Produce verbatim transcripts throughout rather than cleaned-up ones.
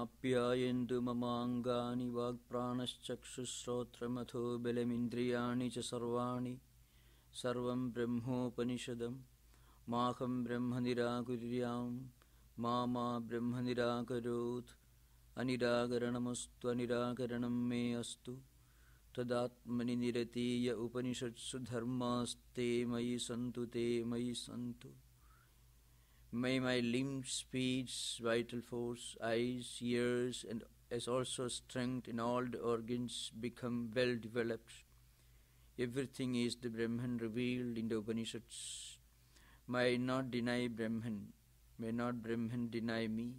Apyayendra mamangani vagpranaschakshushrotramatho belamindriyani cha sarvani sarvam brahmopanishadam maham brahmanirakuryam mama brahmanirakarot aniragaranamastu aniragaranam me astu tadatmani niratiya upanishadsu dharmaste mayi santu te mayi santu. May my limbs, speech, vital force, eyes, ears, and as also strength in all the organs become well developed. Everything is the Brahman revealed in the Upanishads. May I not deny Brahman. May not Brahman deny me.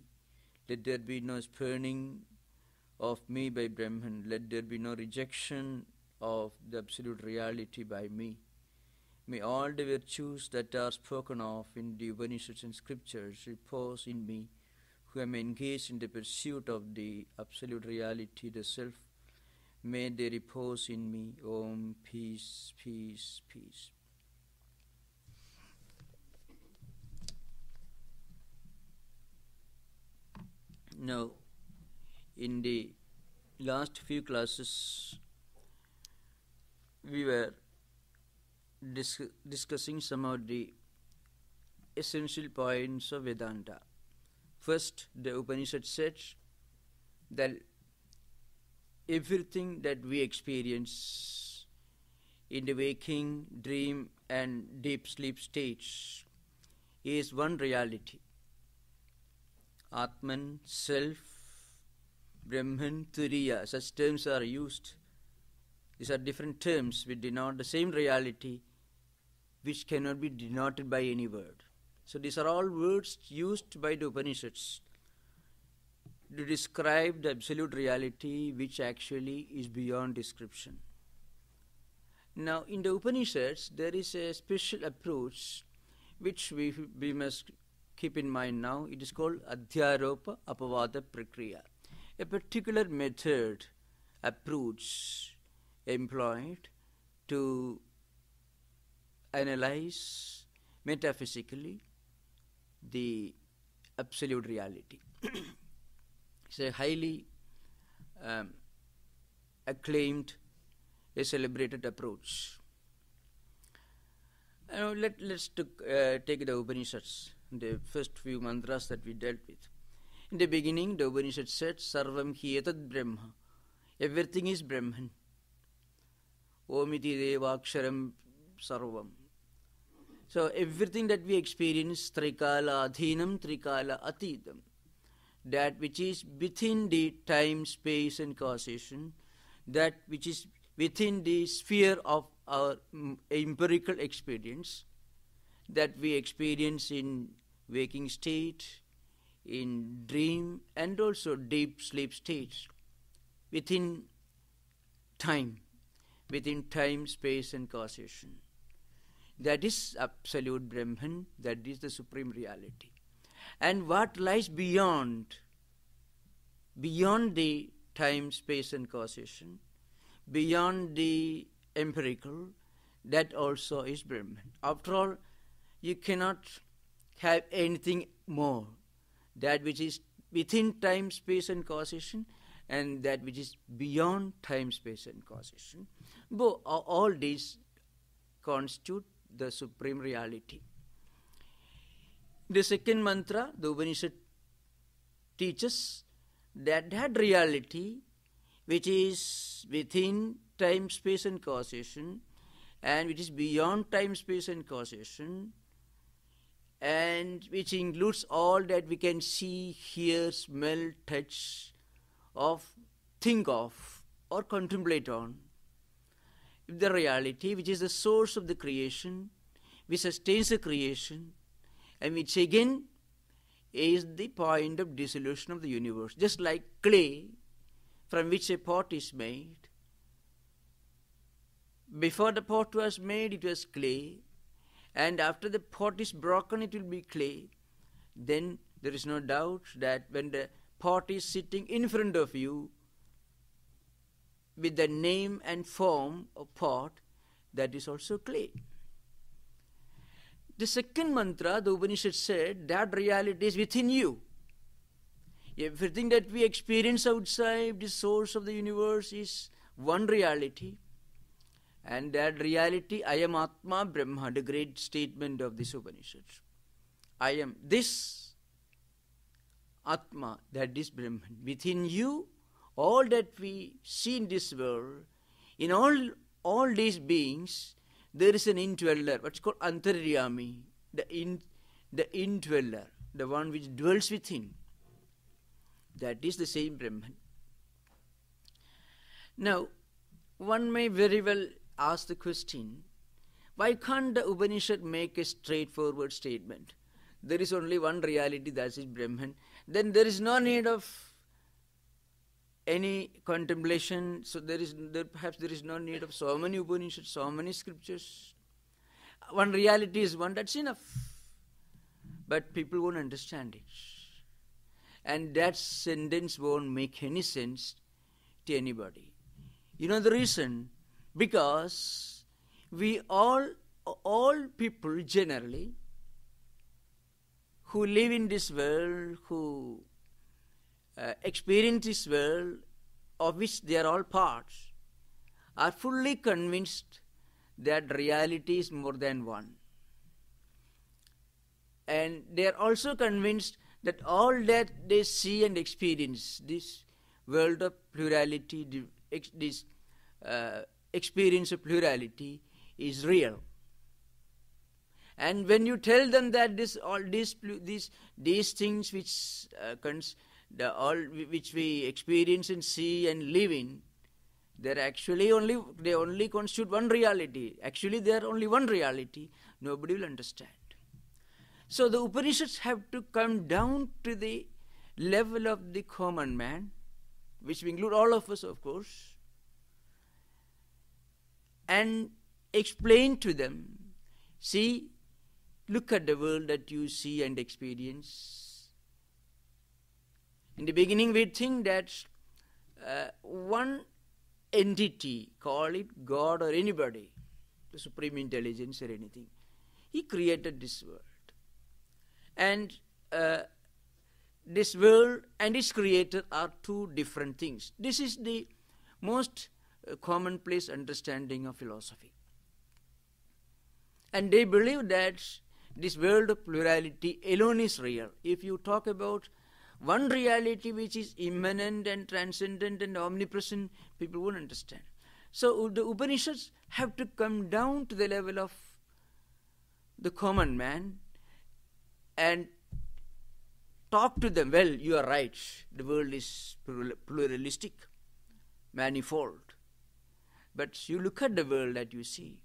Let there be no spurning of me by Brahman. Let there be no rejection of the absolute reality by me. May all the virtues that are spoken of in the Upanishads and scriptures repose in me, who am engaged in the pursuit of the absolute reality, the Self. May they repose in me. Om, peace, peace, peace. Now, in the last few classes, we were Dis discussing some of the essential points of Vedanta. First, the Upanishad says that everything that we experience in the waking, dream, and deep sleep states is one reality. Atman, Self, Brahman, Turiya, such terms are used. These are different terms which denote the same reality, which cannot be denoted by any word. So these are all words used by the Upanishads to describe the absolute reality, which actually is beyond description. Now, in the Upanishads, there is a special approach which we, we must keep in mind now. It is called Adhyaropa Apavada Prakriya, a particular method, approach employed to analyze metaphysically the absolute reality. It's a highly um, acclaimed, a celebrated approach. Now let, let's took, uh, take the Upanishads, the first few mantras that we dealt with. In the beginning, the Upanishad said, Sarvam hi etad Brahma. Everything is Brahman. Omiti devaksharam sarvam. So everything that we experience, trikala adhinam, trikala atidam, that which is within the time, space and causation, that which is within the sphere of our empirical experience, that we experience in waking state, in dream and also deep sleep states, within time, within time, space and causation. That is absolute Brahman, that is the supreme reality. And what lies beyond, beyond the time, space and causation, beyond the empirical, that also is Brahman. After all, you cannot have anything more. That which is within time, space and causation, and that which is beyond time, space and causation, Bo, all these constitute the supreme reality. The second mantra, the Upanishad teaches that that reality which is within time, space and causation, and which is beyond time, space and causation, and which includes all that we can see, hear, smell, touch, of, think of, or contemplate on. The reality which is the source of the creation, which sustains the creation, and which again is the point of dissolution of the universe. Just like clay from which a pot is made. Before the pot was made, it was clay, and after the pot is broken, it will be clay. Then there is no doubt that when the pot is sitting in front of you with the name and form of pot, that is also clay. The second mantra, the Upanishad said, that reality is within you. Everything that we experience outside the source of the universe is one reality. And that reality, I am Atma Brahma, the great statement of this Upanishad. I am this Atma, that is Brahman. Within you, all that we see in this world, in all, all these beings, there is an indweller, what's called Antaryami, the, in, the indweller, the one which dwells within. That is the same Brahman. Now, one may very well ask the question, why can't the Upanishad make a straightforward statement? There is only one reality, that is Brahman. Then there is no need of any contemplation, so there is there, perhaps there is no need of so many Upanishads, so many scriptures. One reality is one, that's enough. But people won't understand it. And that sentence won't make any sense to anybody. You know the reason? Because we all, all people generally, who live in this world, who uh, experience this world, of which they are all parts, are fully convinced that reality is more than one. And they are also convinced that all that they see and experience, this world of plurality, the, ex, this uh, experience of plurality is real. And when you tell them that this, all these, these, these things which uh, cons, the all which we experience and see and live in, they're actually only they only constitute one reality. Actually, they are only one reality. Nobody will understand. So the Upanishads have to come down to the level of the common man, which we include all of us, of course, and explain to them, see, look at the world that you see and experience. In the beginning, we think that uh, one entity, call it God or anybody, the Supreme Intelligence or anything, he created this world. And uh, this world and its creator are two different things. This is the most uh, commonplace understanding of philosophy. And they believe that this world of plurality alone is real. If you talk about one reality which is immanent and transcendent and omnipresent, people won't understand. So the Upanishads have to come down to the level of the common man and talk to them, well, you are right, the world is pluralistic, manifold. But you look at the world that you see.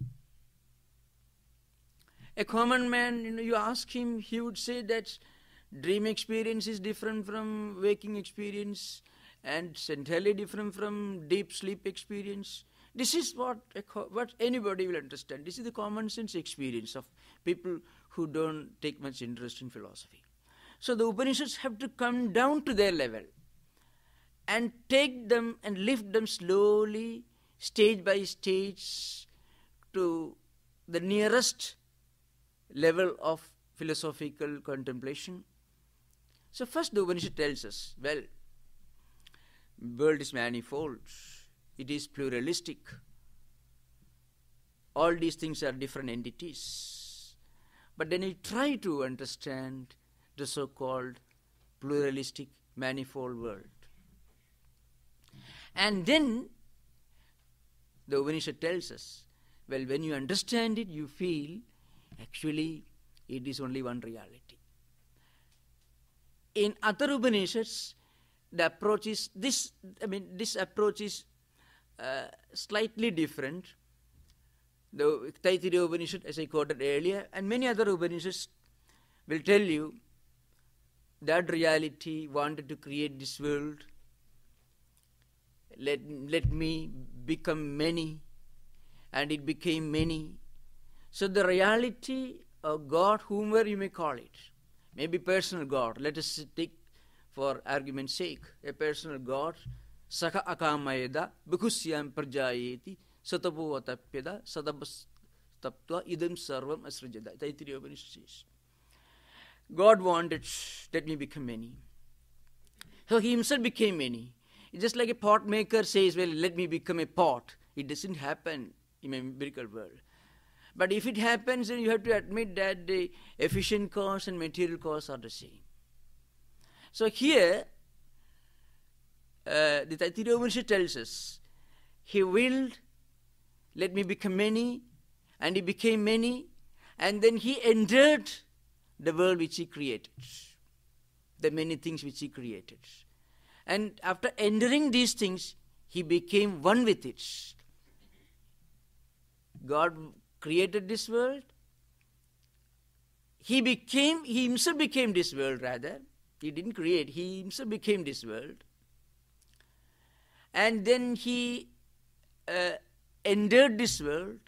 A common man, you know, you ask him, he would say that dream experience is different from waking experience and entirely different from deep sleep experience. This is what, a what anybody will understand. This is the common sense experience of people who don't take much interest in philosophy. So the Upanishads have to come down to their level and take them and lift them slowly, stage by stage, to the nearest level of philosophical contemplation. So first the Upanishad tells us, well, world is manifold, it is pluralistic, all these things are different entities. But then you try to understand the so-called pluralistic manifold world. And then the Upanishad tells us, well, when you understand it, you feel actually it is only one reality. In other Upanishads, the approach is this, I mean, this approach is uh, slightly different. The Taittiriya Upanishad, as I quoted earlier, and many other Upanishads will tell you that reality wanted to create this world. Let, let me become many, and it became many. So the reality of God, whomever you may call it, maybe personal God, let us take for argument's sake, a personal God, Saka Akamayeda, Bhikusyam Prajayeti, Satapo Tapeda, Satabas Tapta, Idam Sarvam Asrajada, Taittiriya Upanishad says. God wanted, let me become many. So he himself became many. It's just like a pot maker says, well, let me become a pot. It doesn't happen in a miracle world. But if it happens, then you have to admit that the efficient cause and material cause are the same. So here, uh, the Taittiriya Upanishad tells us, he willed, let me become many, and he became many, and then he entered the world which he created, the many things which he created. And after entering these things, he became one with it. God created this world. He became, he himself became this world rather. He didn't create, he himself became this world. And then he uh, entered this world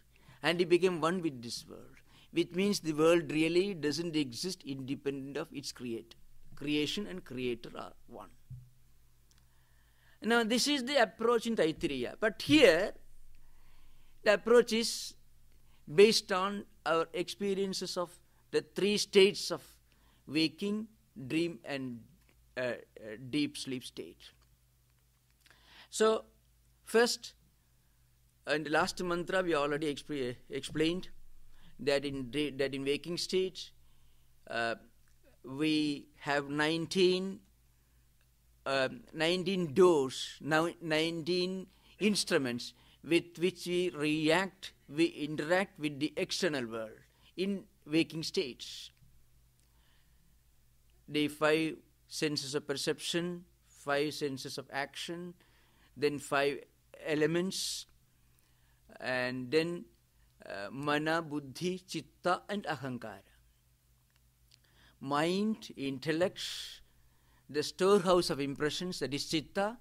and he became one with this world. Which means the world really doesn't exist independent of its creator. Creation and creator are one. Now this is the approach in Taittiriya. But here, the approach is based on our experiences of the three states of waking, dream and uh, uh, deep sleep state. So first, in the last mantra we already exp explained that in, that in waking state, uh, we have nineteen, um, nineteen doors, now nineteen instruments with which we react, we interact with the external world in waking states. The five senses of perception, five senses of action, then five elements, and then uh, Mana, Buddhi, Chitta, and Ahankara. Mind, intellect, the storehouse of impressions, that is Chitta,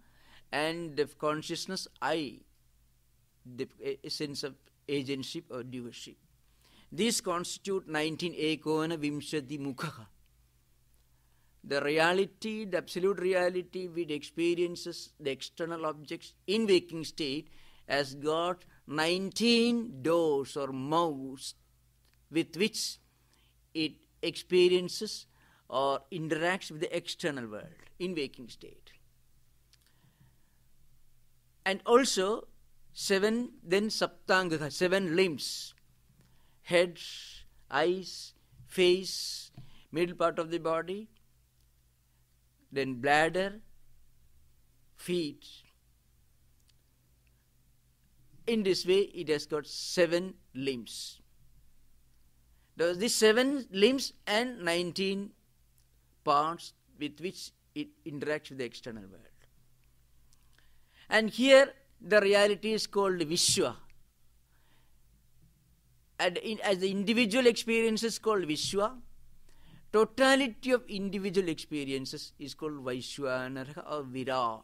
and the consciousness, I, the a sense of agentship or doership. These constitute nineteen ekona vimshati mukha. The reality, the absolute reality which experiences the external objects in waking state has got nineteen doors or mouths with which it experiences or interacts with the external world in waking state. And also seven, then Saptanga, seven limbs, head, eyes, face, middle part of the body, then bladder, feet. In this way, it has got seven limbs. These seven limbs and nineteen parts with which it interacts with the external world. And here, the reality is called Vishwa. And in, as the individual experience is called Vishwa, totality of individual experiences is called Vaishvanara or Virat.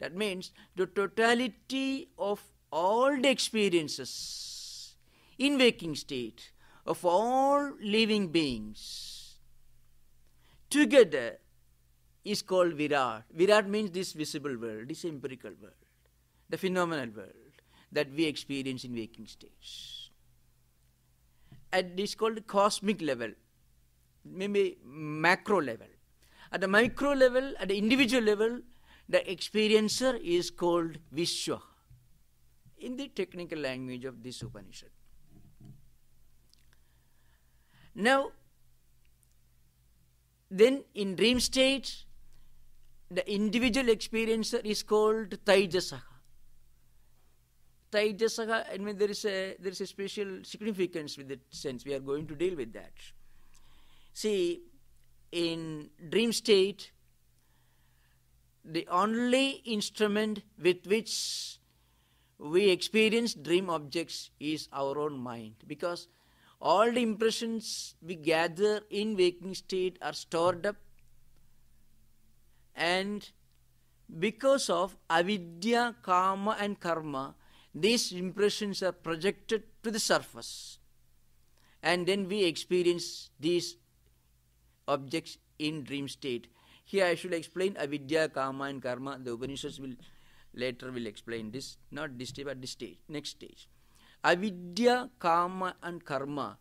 That means the totality of all the experiences in waking state of all living beings together is called Virat. Virat means this visible world, this empirical world, the phenomenal world that we experience in waking states. And it's called the cosmic level, maybe macro level. At the micro level, at the individual level, the experiencer is called Vishwa in the technical language of this Upanishad. Now, then in dream state, the individual experiencer is called Taijasa. Taijasa, I mean, there is a there is a special significance with the sense. We are going to deal with that. See, in dream state, the only instrument with which we experience dream objects is our own mind, because all the impressions we gather in waking state are stored up, and because of avidya, kama and karma, these impressions are projected to the surface, and then we experience these objects in dream state. Here I should explain avidya, kama and karma. The Upanishads will later will explain this, not this stage but this stage, next stage. Avidya, kama and karma.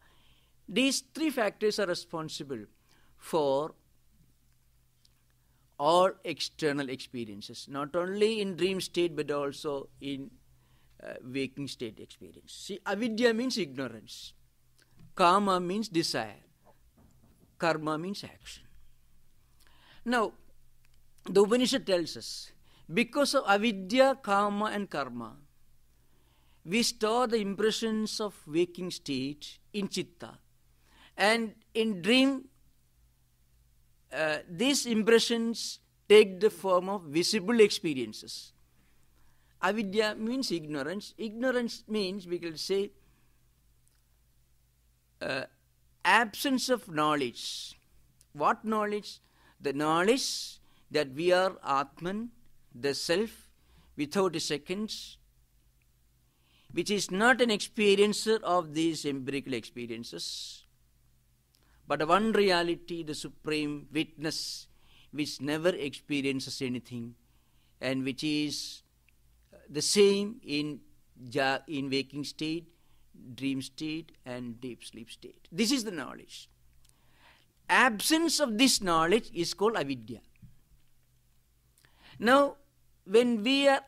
These three factors are responsible for all external experiences, not only in dream state but also in uh, waking state experience. See, avidya means ignorance, kama means desire, karma means action. Now, the Upanishad tells us, because of avidya, kama and karma, we store the impressions of waking state in chitta, and in dream, uh, these impressions take the form of visible experiences. Avidya means ignorance. Ignorance means, we can say, uh, absence of knowledge. What knowledge? The knowledge that we are Atman, the self, without a second, which is not an experiencer of these empirical experiences, but one reality, the supreme witness, which never experiences anything, and which is the same in, in waking state, dream state, and deep sleep state. This is the knowledge. Absence of this knowledge is called avidya. Now, when we are,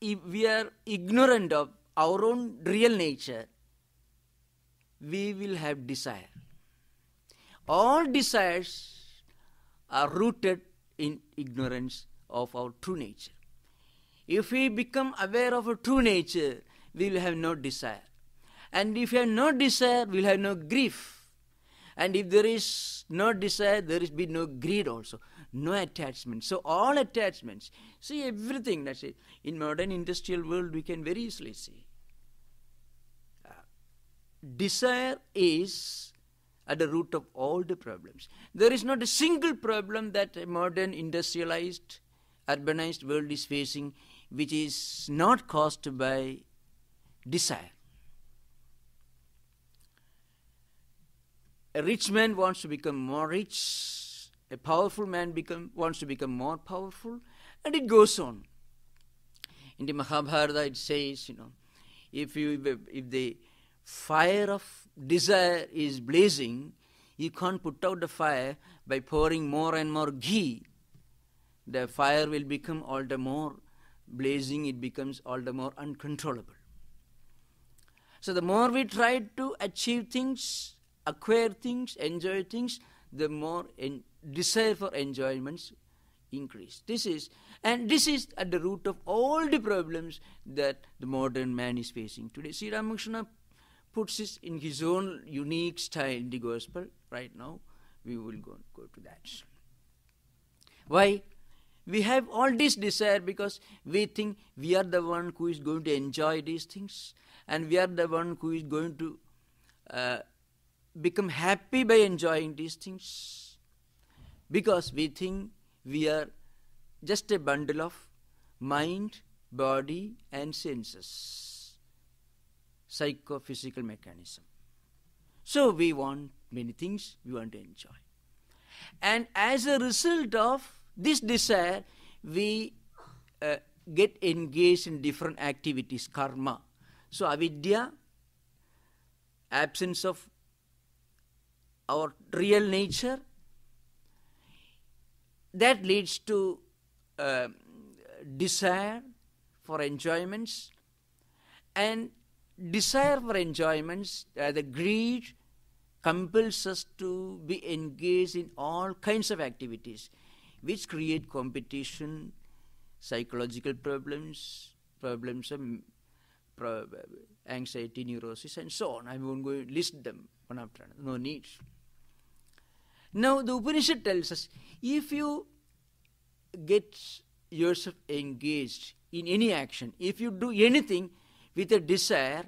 if we are ignorant of our own real nature, we will have desire. All desires are rooted in ignorance of our true nature. If we become aware of our true nature, we will have no desire. And if we have no desire, we will have no grief. And if there is no desire, there will be no greed also. No attachment. So all attachments, see everything, that's it. In modern industrial world, we can very easily see. Uh, desire is at the root of all the problems. There is not a single problem that a modern industrialized, urbanized world is facing which is not caused by desire. A rich man wants to become more rich. A powerful man become, wants to become more powerful, and it goes on. In the Mahabharata, it says, you know, if you if the fire of desire is blazing, you can't put out the fire by pouring more and more ghee. The fire will become all the more blazing. It becomes all the more uncontrollable. So the more we try to achieve things, acquire things, enjoy things, the more in desire for enjoyments increase. This is, and this is at the root of all the problems that the modern man is facing today. Sri Ramakrishna puts this in his own unique style in the gospel. Right now, we will go, go to that. Why? We have all this desire because we think we are the one who is going to enjoy these things, and we are the one who is going to uh, become happy by enjoying these things. Because we think we are just a bundle of mind, body, and senses, psychophysical mechanism. So we want many things, we want to enjoy. And as a result of this desire, we uh, get engaged in different activities, karma. So avidya, absence of our real nature, that leads to uh, desire for enjoyments, and desire for enjoyments, uh, the greed compels us to be engaged in all kinds of activities which create competition, psychological problems, problems of anxiety, neurosis, and so on. I won't go list them one after another, no need. Now, the Upanishad tells us, if you get yourself engaged in any action, if you do anything with a desire,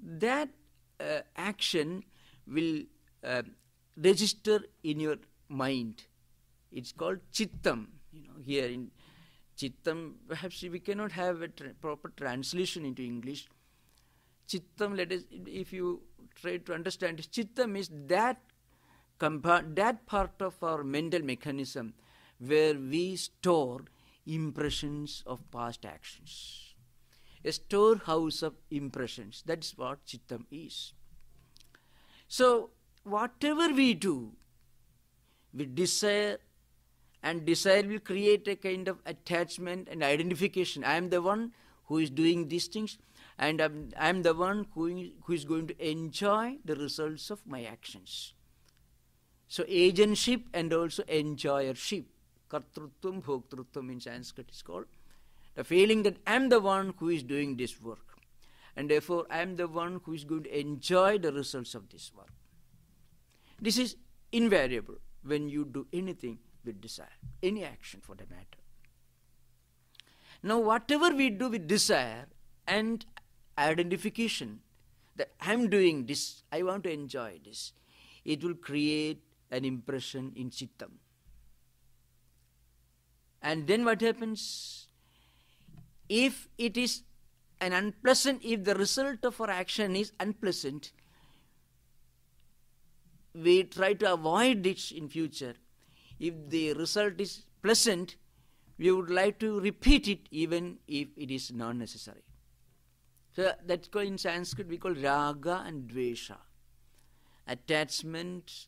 that uh, action will uh, register in your mind. It's called chittam. You know, here in chittam, perhaps we cannot have a tra- proper translation into English. Chittam, let us, if you try to understand, chittam is that that part of our mental mechanism where we store impressions of past actions. A storehouse of impressions. That's what chittam is. So whatever we do, we desire and desire will create a kind of attachment and identification. I am the one who is doing these things, and I'm, I'm the one who, who is going to enjoy the results of my actions. So agentship and also enjoyership, kartrutvam, bhoktrutvam in Sanskrit is called, the feeling that I'm the one who is doing this work, and therefore I'm the one who is going to enjoy the results of this work. This is invariable when you do anything with desire, any action for the matter. Now whatever we do with desire and identification, that I'm doing this, I want to enjoy this, it will create an impression in Chitta. And then what happens? If it is an unpleasant, if the result of our action is unpleasant, we try to avoid it in future. If the result is pleasant, we would like to repeat it even if it is not necessary. So that's called in Sanskrit, we call raga and dvesha. Attachment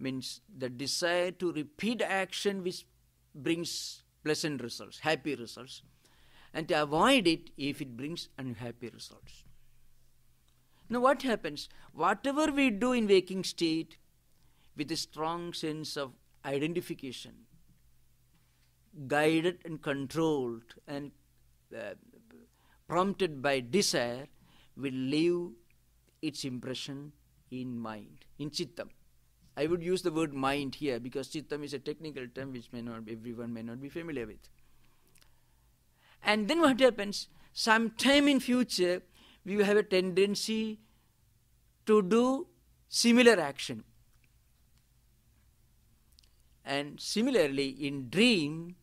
means the desire to repeat action which brings pleasant results, happy results, and to avoid it if it brings unhappy results. Now what happens? Whatever we do in waking state with a strong sense of identification, guided and controlled and uh, prompted by desire, will leave its impression in mind, in Chitta. I would use the word mind here because Chitta is a technical term which may not be, everyone may not be familiar with. And then what happens? Sometime in future, we have a tendency to do similar action. And similarly, in dream,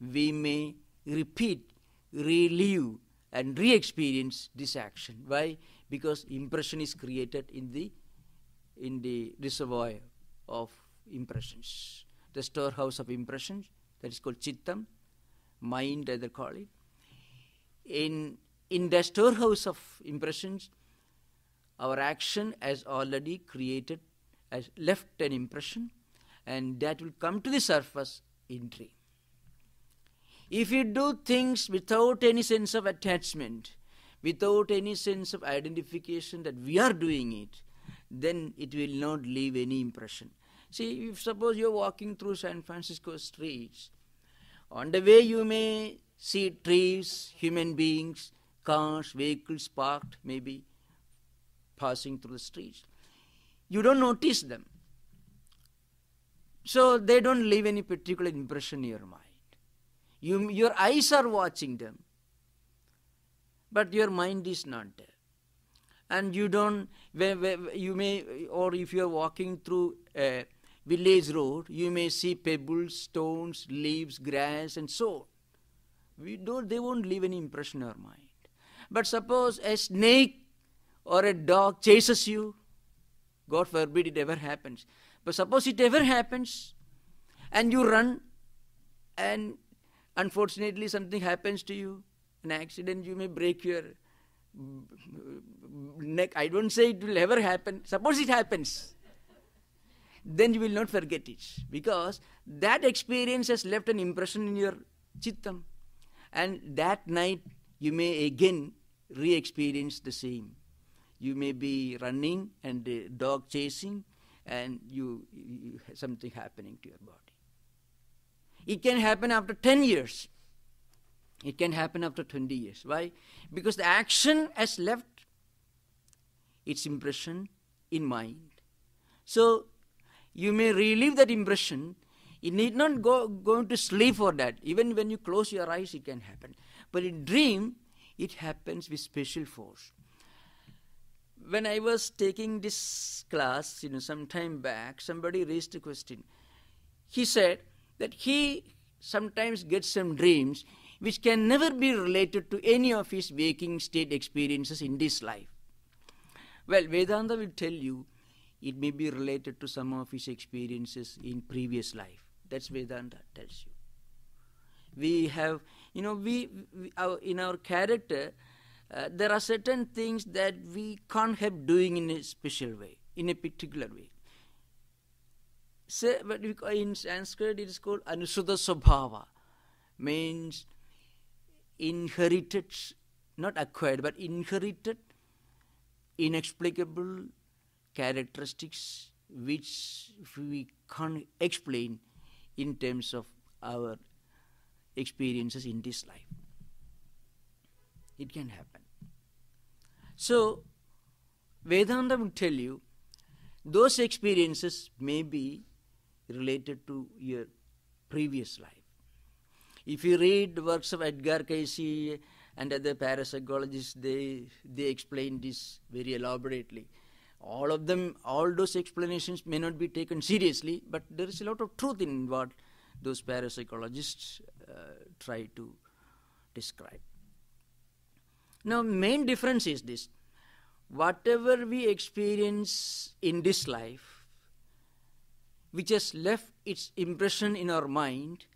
we may repeat, relive, and re-experience this action. Why? Because impression is created in the in the reservoir of impressions, the storehouse of impressions, that is called Chittam, mind as they call it. In, in the storehouse of impressions, our action has already created, has left an impression, and that will come to the surface in dream. If you do things without any sense of attachment, without any sense of identification that we are doing it, then it will not leave any impression. See, if suppose you are walking through San Francisco streets, on the way you may see trees, human beings, cars, vehicles parked, maybe passing through the streets. You don't notice them. So they don't leave any particular impression in your mind. You, your eyes are watching them, but your mind is not there. And you don't, you may, or if you are walking through a village road, you may see pebbles, stones, leaves, grass, and so on. We don't, they won't leave any impression in our mind. But suppose a snake or a dog chases you, God forbid it ever happens, but suppose it ever happens, and you run, and unfortunately something happens to you, an accident, you may break your neck. I don't say it will ever happen. Suppose it happens, then you will not forget it, because that experience has left an impression in your Chittam, and that night you may again re-experience the same. You may be running and the dog chasing, and you, you something happening to your body. It can happen after ten years. It can happen after twenty years. Why? Because the action has left its impression in mind. So you may relive that impression. It need not go going to sleep for that. Even when you close your eyes, it can happen. But in dream, it happens with special force. When I was taking this class, you know, some time back, somebody raised a question. He said that he sometimes gets some dreams which can never be related to any of his waking state experiences in this life. Well, Vedanta will tell you it may be related to some of his experiences in previous life. That's Vedanta tells you. We have, you know, we, we our, in our character, Uh, there are certain things that we can't help doing in a special way, in a particular way. Say, but in Sanskrit it is called Anusruta Svabhava, means inherited, not acquired, but inherited, inexplicable characteristics which we can't explain in terms of our experiences in this life. It can happen. So, Vedanta will tell you those experiences may be related to your previous life. If you read the works of Edgar Cayce and other parapsychologists, they, they explain this very elaborately. All of them, all those explanations may not be taken seriously, but there is a lot of truth in what those parapsychologists uh, try to describe. Now, main difference is this. Whatever we experience in this life, which has left its impression in our mind,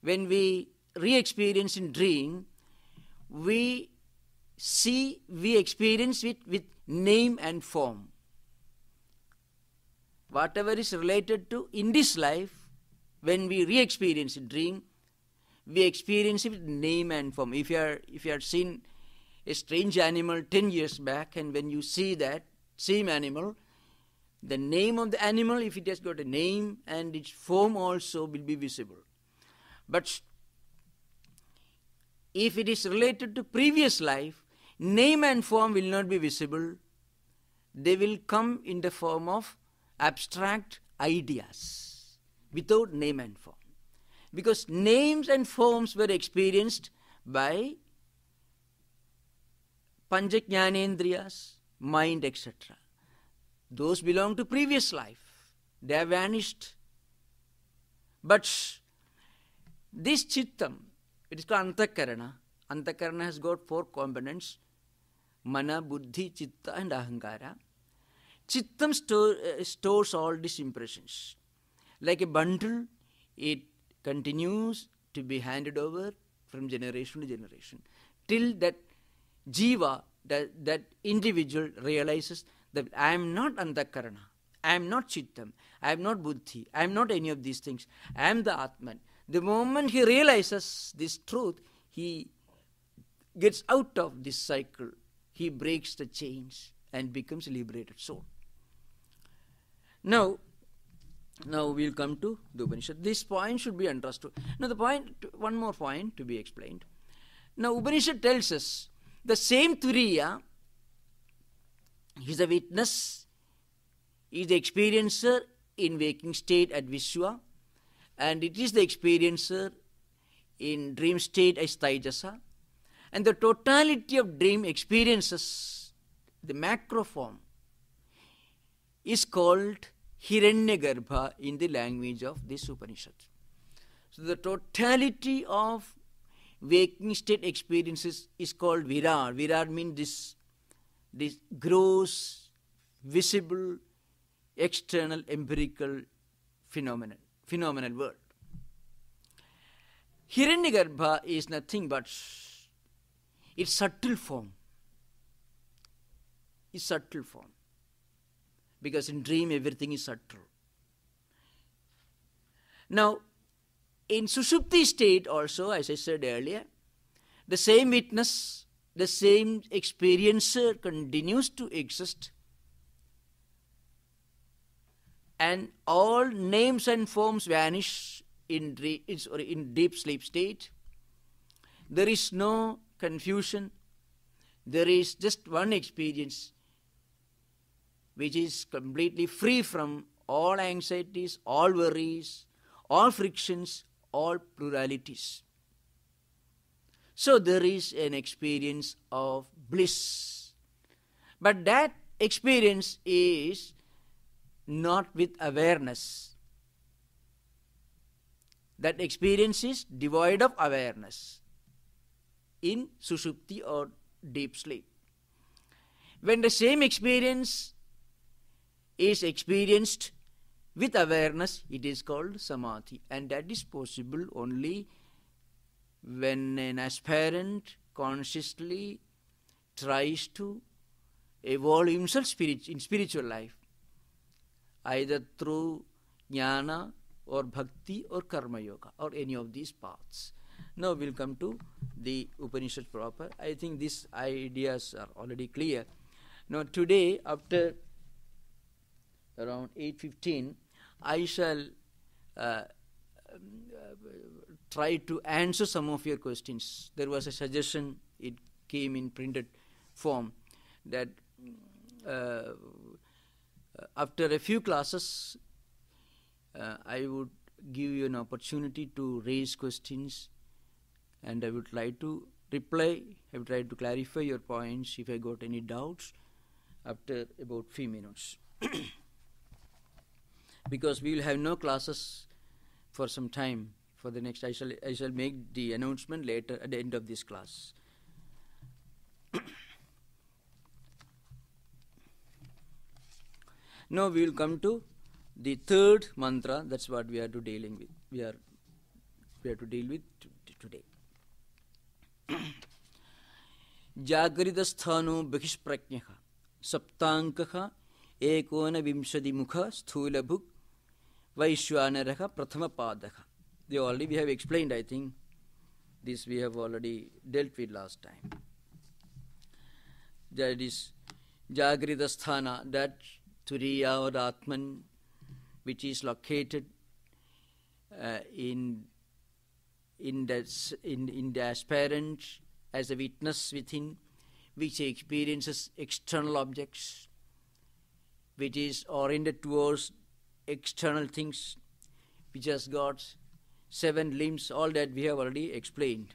when we re-experience in dream, we see, we experience it with name and form. Whatever is related to in this life, when we re-experience in dream, we experience it with name and form. If you are, if you are seen a strange animal ten years back, and when you see that same animal, the name of the animal, if it has got a name, and its form also will be visible. But if it is related to previous life, name and form will not be visible. They will come in the form of abstract ideas without name and form. Because names and forms were experienced by Panchajnanendriyas, mind, et cetera. Those belong to previous life. They have vanished. But this Chittam, it is called Antakarana. Antakarana has got four components: Mana, Buddhi, Chitta, and Ahankara. Chittam store, uh, stores all these impressions. Like a bundle, it continues to be handed over from generation to generation, till that Jiva, that, that individual, realizes that I am not Antakarana, I am not Chittam, I am not Buddhi, I am not any of these things, I am the Atman. The moment he realizes this truth, he gets out of this cycle, he breaks the chains and becomes a liberated soul. Now, now we will come to the Upanishad. This point should be understood. Now the point, one more point to be explained. Now Upanishad tells us, the same Turiya is a witness, is the experiencer in waking state at Vishwa, and it is the experiencer in dream state as Taijasa, and the totality of dream experiences, the macro form, is called Hiranyagarbha in the language of this Upanishad. So the totality of waking state experiences is called Virat. Virat means this, this gross, visible, external, empirical phenomenon, phenomenal world. Hiranyagarbha is nothing but its subtle form. Its subtle form. Because in dream everything is subtle. Now, in Sushupti state also, as I said earlier, the same witness, the same experiencer continues to exist, and all names and forms vanish in, in deep sleep state. There is no confusion. There is just one experience which is completely free from all anxieties, all worries, all frictions, all pluralities. So there is an experience of bliss. But that experience is not with awareness. That experience is devoid of awareness in Sushupti or deep sleep. When the same experience is experienced with awareness, it is called samadhi, and that is possible only when an aspirant consciously tries to evolve himself in spiritual life, either through jnana or bhakti or karma yoga or any of these paths. Now we'll come to the Upanishad proper. I think these ideas are already clear. Now today, after around eight fifteen, I shall uh, try to answer some of your questions. There was a suggestion, it came in printed form, that uh, after a few classes, uh, I would give you an opportunity to raise questions, and I would try to reply, I would try to clarify your points if I got any doubts after about few minutes. Because we will have no classes for some time, for the next, I shall, I shall make the announcement later at the end of this class. Now we will come to the third mantra, that's what we are to dealing with, we are, we are to deal with today. Jagridasthano bhikshprajnaha saptankaha ekona vimshadi mukha sthula bhuk Vaishvanara prathama padaha. They already we have explained, I think. This we have already dealt with last time. That is Jagridasthana, that Turiya or Atman, which is located uh, in in the, in, in the aspirant as a witness within, which experiences external objects, which is oriented towards external things, which has got seven limbs, all that we have already explained.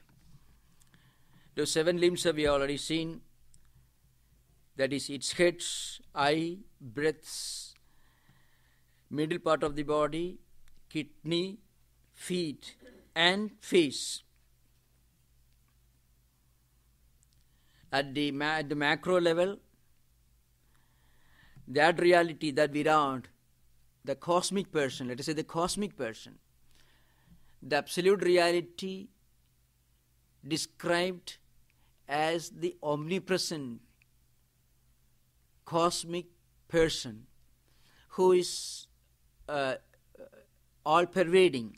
The seven limbs have we already seen, that is its head, eye, breaths, middle part of the body, kidney, feet, and face. At the, ma at the macro level, that reality, that Virat, the cosmic person, let us say the cosmic person, the absolute reality described as the omnipresent cosmic person who is uh, all-pervading.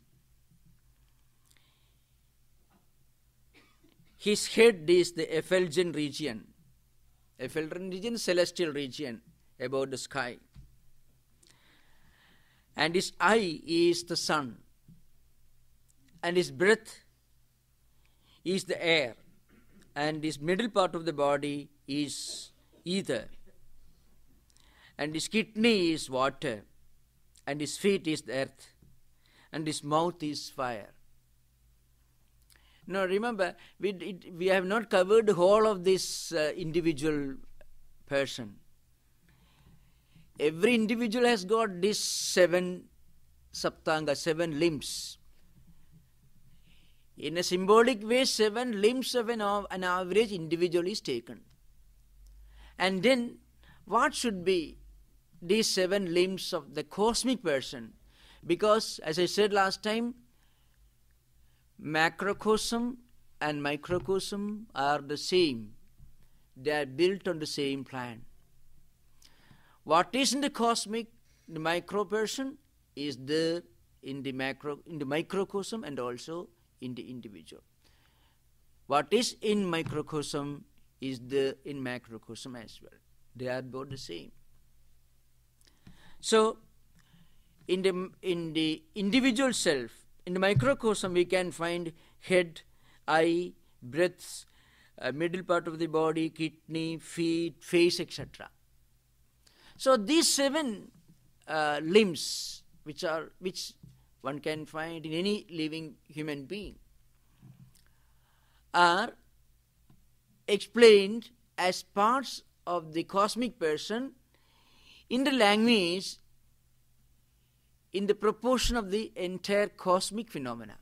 His head is the effulgent region, effulgent region, celestial region above the sky. And his eye is the sun, and his breath is the air, and his middle part of the body is ether, and his kidney is water, and his feet is the earth, and his mouth is fire. Now remember, we, it, we have not covered the whole of this uh, individual person. Every individual has got these seven saptanga, seven limbs. In a symbolic way, seven limbs of an, an average individual is taken. And then, what should be these seven limbs of the cosmic person? Because, as I said last time, macrocosm and microcosm are the same. They are built on the same plan. What is in the cosmic, the micro person, is there in the macro, in the microcosm, and also in the individual. What is in microcosm is there in macrocosm as well. They are both the same. So, in the in the individual self, in the microcosm, we can find head, eye, breath, uh, middle part of the body, kidney, feet, face, et cetera. So these seven uh, limbs, which are which one can find in any living human being, are explained as parts of the cosmic person in the language, in the proportion of the entire cosmic phenomena.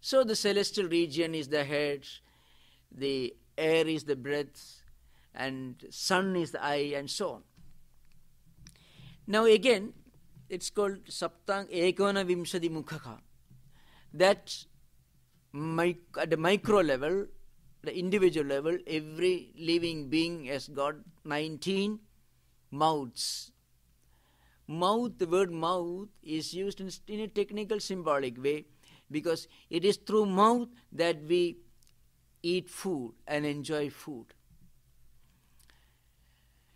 So the celestial region is the head, the air is the breath, and sun is the eye, and so on. Now again, it's called Saptang Ekona Vimshadi Mukhaka. That at the micro level, the individual level, every living being has got nineteen mouths. mouth, the word mouth is used in, in a technical symbolic way, because it is through mouth that we eat food and enjoy food.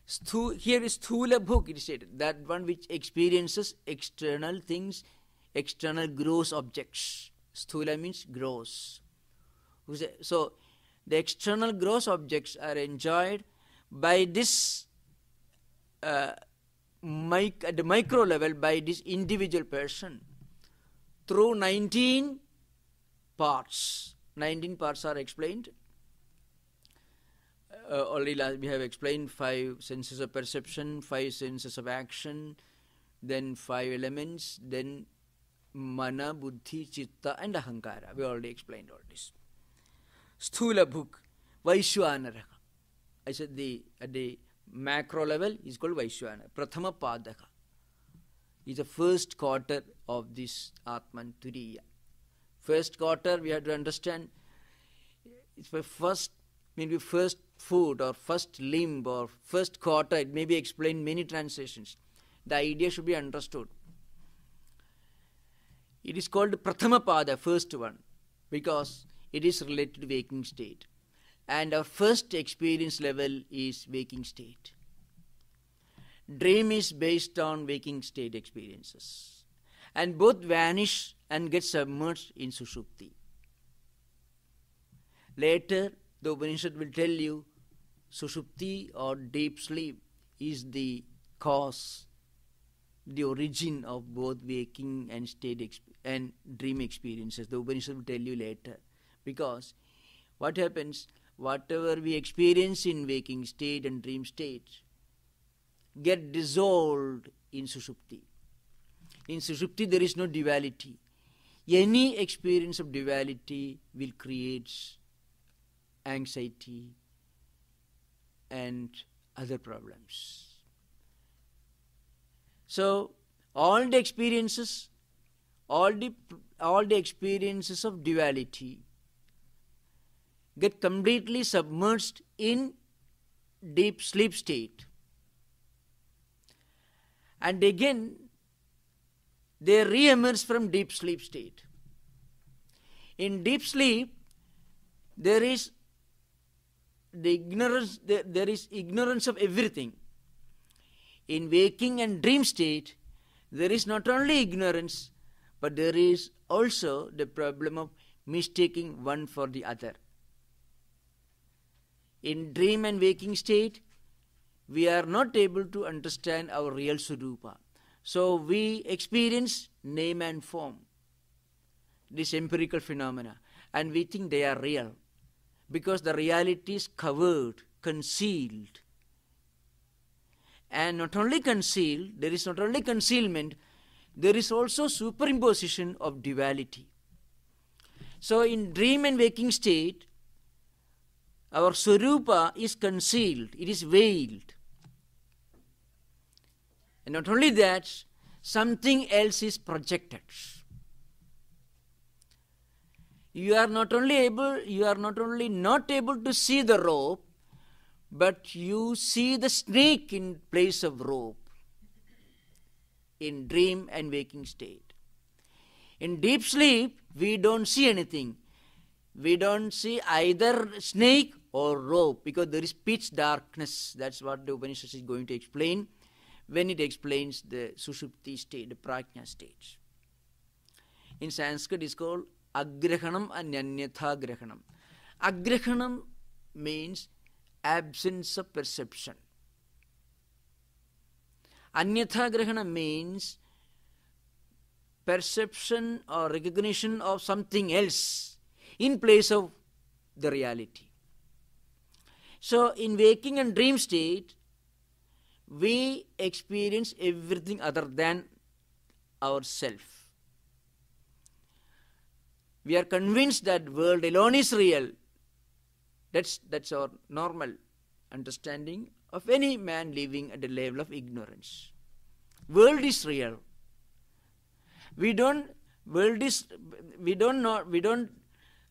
Sthu, here is Sthula bhuk, it is stated, that one which experiences external things, external gross objects. Sthula means gross. So, the external gross objects are enjoyed by this, uh, mic, at the micro level, by this individual person through nineteen parts. nineteen parts are explained. Uh, already last, we have explained five senses of perception, five senses of action, then five elements, then Mana, Buddhi, Chitta, and Ahankara. We already explained all this. Sthula bhuk, Vaishvanara. I said the, at the macro level is called Vaishvanara. Prathama Padaka is the first quarter of this Atman Turiya. First quarter, we have to understand, it's the first, maybe first foot or first limb or first quarter. It may be explained many translations. The idea should be understood. It is called Prathama Pada, first one, because it is related to waking state. And our first experience level is waking state. Dream is based on waking state experiences. And both vanish and get submerged in Sushupti. Later, the Upanishad will tell you Sushupti or deep sleep is the cause, the origin of both waking and state exp- and dream experiences. The Upanishad will tell you later. Because what happens, whatever we experience in waking state and dream state get dissolved in Sushupti. In Sushupti there is no duality. Any experience of duality will create anxiety and other problems. So, all the experiences, all the, all the experiences of duality get completely submerged in deep sleep state. And again, they re-emerge from deep sleep state. In deep sleep, there is the ignorance, there, there is ignorance of everything. In waking and dream state, there is not only ignorance, but there is also the problem of mistaking one for the other. In dream and waking state, we are not able to understand our real Swarupa. So we experience name and form, these empirical phenomena, and we think they are real because the reality is covered, concealed. And not only concealed, there is not only concealment, there is also superimposition of duality. So in dream and waking state, our Swarupa is concealed, it is veiled. And not only that, something else is projected. You are not only able, you are not only not able to see the rope, but you see the snake in place of rope in dream and waking state. In deep sleep, we don't see anything. We don't see either snake or rope because there is pitch darkness. That's what the Upanishad is going to explain when it explains the Sushupti state, the Prajna state. In Sanskrit, it's called Agrahanam and Anyatha Agrahanam. Agrahanam means absence of perception. Anyatha Agrahanam means perception or recognition of something else in place of the reality. So in waking and dream state, we experience everything other than ourself. We are convinced that world alone is real. That's, that's our normal understanding of any man living at the level of ignorance. World is real. We don't, world is, we don't know, we don't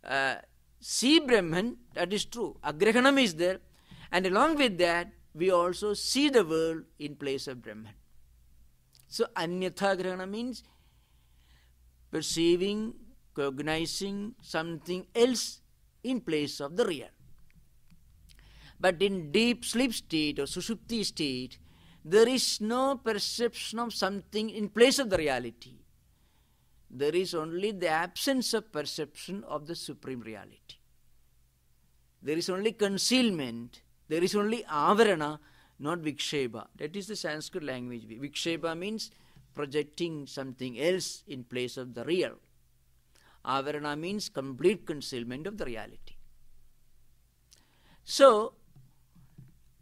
Uh, see Brahman, that is true. Agrahanam is there, and along with that, we also see the world in place of Brahman. So Anyatha Agrahanam means perceiving, cognizing something else in place of the real. But in deep sleep state or Sushupti state, there is no perception of something in place of the reality. There is only the absence of perception of the supreme reality. There is only concealment. There is only Avarana, not Vikshepa. That is the Sanskrit language. Vikshepa means projecting something else in place of the real. Avarana means complete concealment of the reality. So,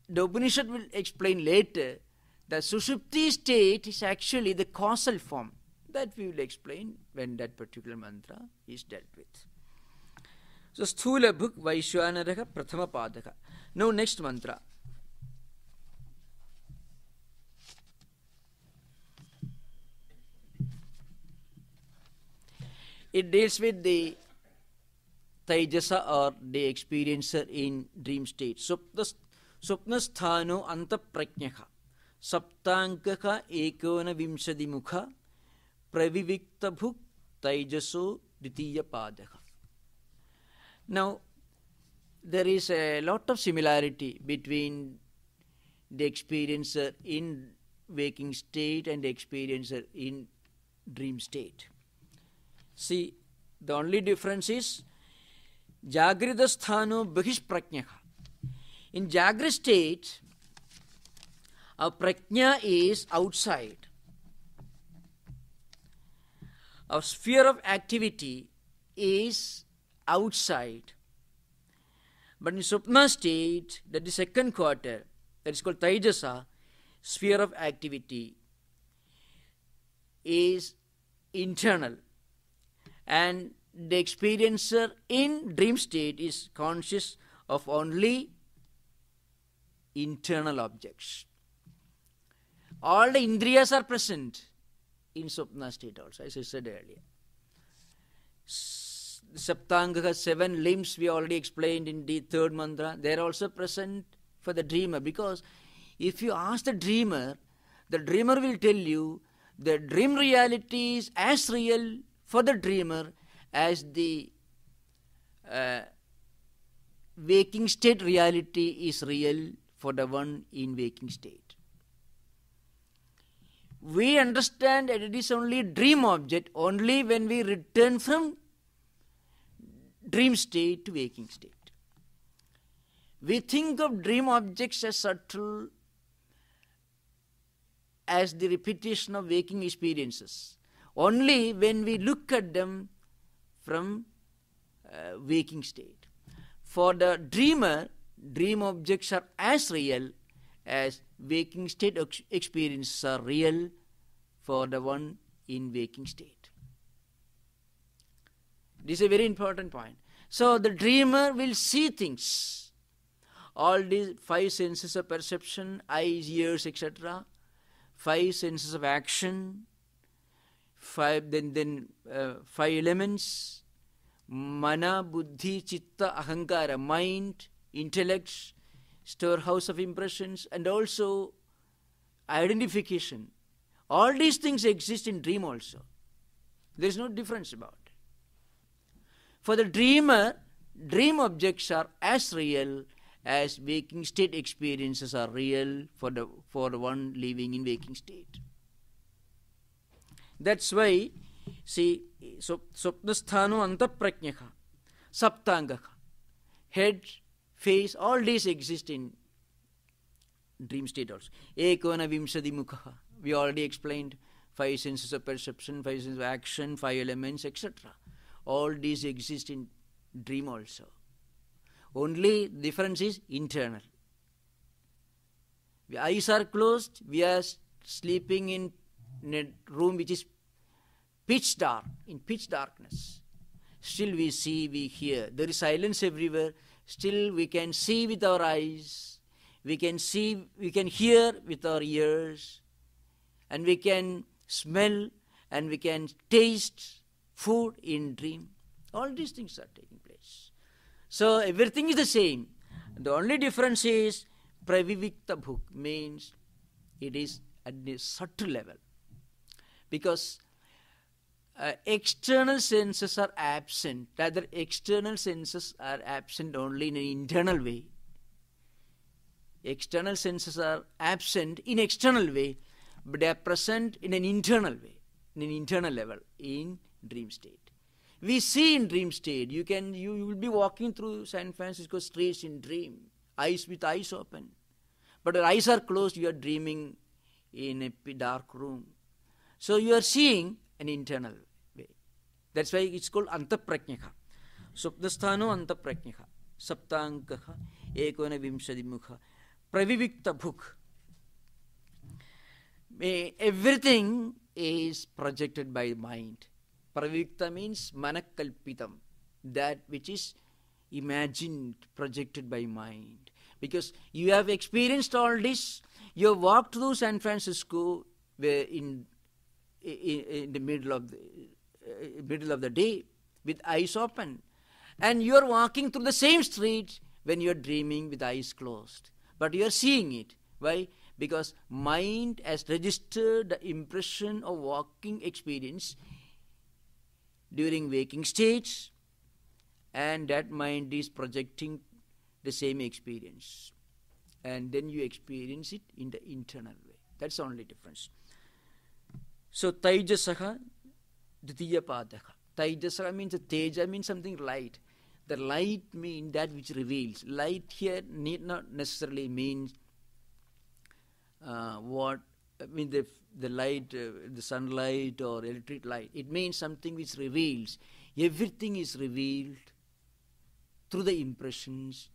the Upanishad will explain later that Sushupti state is actually the causal form. That we will explain when that particular mantra is dealt with. So, Sthula Bhuk Vaishvanara Prathama Padaka. Now, next mantra. It deals with the Taijasa or the experiencer in dream state. Sopnasthano Antaprajnaka Saptangaka Ekona Vimshadi Mukha Pravivikta Bhuk Taijaso Ditiya Padaka. Now, there is a lot of similarity between the experiencer in waking state and the experiencer in dream state. See, the only difference is Jagridasthano Bhish Prajnaka. In Jagra state, our Prajna is outside. Our sphere of activity is outside. But in Supna state, that is second quarter, that is called Taijasa, sphere of activity is internal. And the experiencer in dream state is conscious of only internal objects. All the indriyas are present in Supna state also, as I said earlier. Saptangaka, seven limbs we already explained in the third mantra, they are also present for the dreamer, because if you ask the dreamer, the dreamer will tell you the dream reality is as real for the dreamer as the uh, waking state reality is real for the one in waking state. We understand that it is only a dream object only when we return from dream state to waking state. We think of dream objects as subtle as the repetition of waking experiences only when we look at them from uh, waking state. For the dreamer, dream objects are as real as waking state ex experiences are real for the one in waking state. This is a very important point. So the dreamer will see things. All these five senses of perception, eyes, ears, et cetera. Five senses of action. Five, then, then uh, five elements. Mana, Buddhi, Chitta, Ahankara, mind, intellects, storehouse of impressions, and also identification. All these things exist in dream also. There is no difference about it. For the dreamer, dream objects are as real as waking state experiences are real for the for the one living in waking state. That's why, see, Sopnasthano Antaprajnaka, Saptangaka, head, face, all these exist in dream state also. Ekona Vimsadi Mukha, we already explained five senses of perception, five senses of action, five elements, et cetera. All these exist in dream also. Only difference is internal. The eyes are closed, we are sleeping in a room which is pitch dark, in pitch darkness. Still we see, we hear. There is silence everywhere. Still we can see with our eyes, we can see, we can hear with our ears, and we can smell and we can taste food in dream. All these things are taking place. So everything is the same. The only difference is Pravivikta Bhuk, means it is at the subtle level. because uh, external senses are absent. Rather, external senses are absent only in an internal way. External senses are absent in external way, but they are present in an internal way, in an internal level, in dream state. We see in dream state. You can, you, you will be walking through San Francisco streets in dream, eyes with eyes open. But your eyes are closed, you are dreaming in a dark room. So you are seeing an internal way. That's why it's called Antaprajnaka. Swapnasthano Antaprajnaka. Saptangaha Ekona Vimshadimukha. Pravivikta Bhuk. Everything is projected by the mind. Pravivikta means manakalpitam, that which is imagined, projected by mind. Because you have experienced all this, you have walked through San Francisco where in, in, in the middle of the uh, middle of the day with eyes open, and you are walking through the same street when you are dreaming with eyes closed. But you are seeing it. Why? Because mind has registered the impression of walking experience during waking states, and that mind is projecting the same experience, and then you experience it in the internal way. That's the only difference. So Taijasaha Dutiyapadaha. Taijasaha means the Teja means something light. The light means that which reveals. Light here need not necessarily mean uh, what I mean the the light, uh, the sunlight or electric light. It means something which reveals. Everything is revealed through the impressions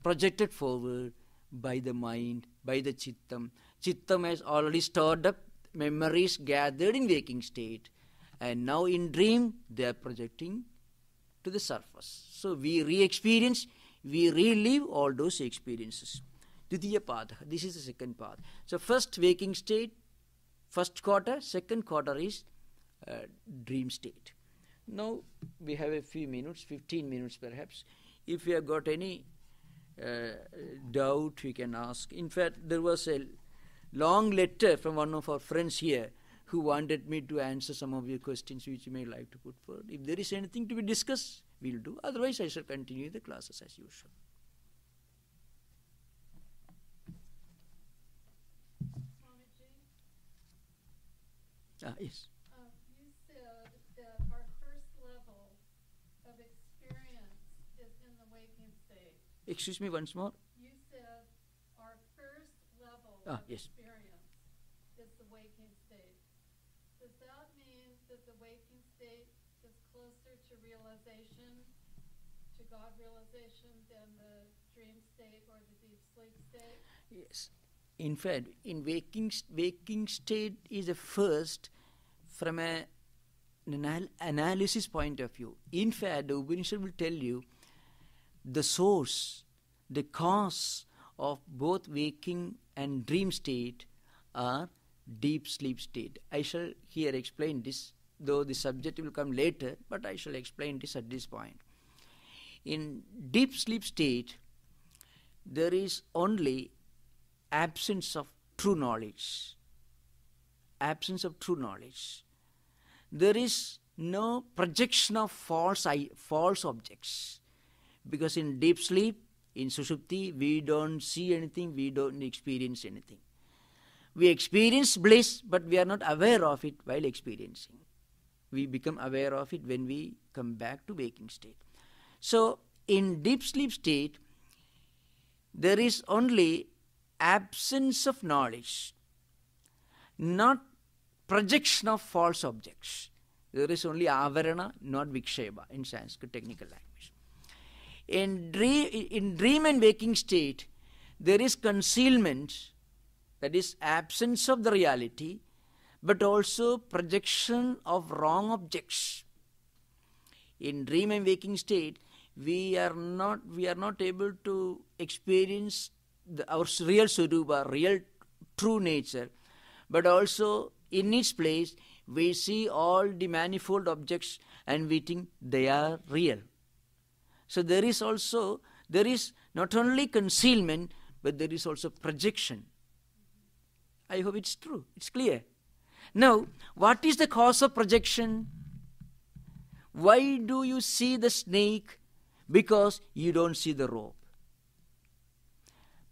projected forward by the mind, by the chittam. Chittam has already stored up memories gathered in waking state, and now in dream they are projecting to the surface. So we re-experience, we relive all those experiences. Ditiya path, this is the second path. So first waking state, first quarter, second quarter is uh, dream state. Now we have a few minutes, fifteen minutes perhaps. If you have got any uh, doubt, you can ask. In fact, there was a long letter from one of our friends here who wanted me to answer some of your questions which you may like to put forward. If there is anything to be discussed, we'll do. Otherwise, I shall continue the classes as usual. Ah, yes. Um, you said that our first level of experience is in the waking state. Excuse me once more. You said our first level ah, of yes. experience is the waking state. Does that mean that the waking state is closer to realization, to God realization, than the dream state or the deep sleep state? Yes. In fact, in waking, waking state is a first from a, an analysis point of view. In fact, the Upanishad will tell you the source, the cause of both waking and dream state are deep sleep state. I shall here explain this, though the subject will come later, but I shall explain this at this point. In deep sleep state, there is only absence of true knowledge, absence of true knowledge. There is no projection of false false objects, because in deep sleep, in Sushupti, we don't see anything, we don't experience anything. We experience bliss, but we are not aware of it while experiencing. We become aware of it when we come back to waking state. So in deep sleep state, there is only absence of knowledge, not projection of false objects. There is only Avarana, not Vikshepa in Sanskrit technical language. In dream, in dream and waking state, there is concealment, that is absence of the reality, but also projection of wrong objects. In dream and waking state, we are not, we are not able to experience The, our real Swarupa, real true nature, but also in its place we see all the manifold objects and we think they are real. So there is also, there is not only concealment, but there is also projection. I hope it's true, it's clear. Now, what is the cause of projection? Why do you see the snake? Because you don't see the rope.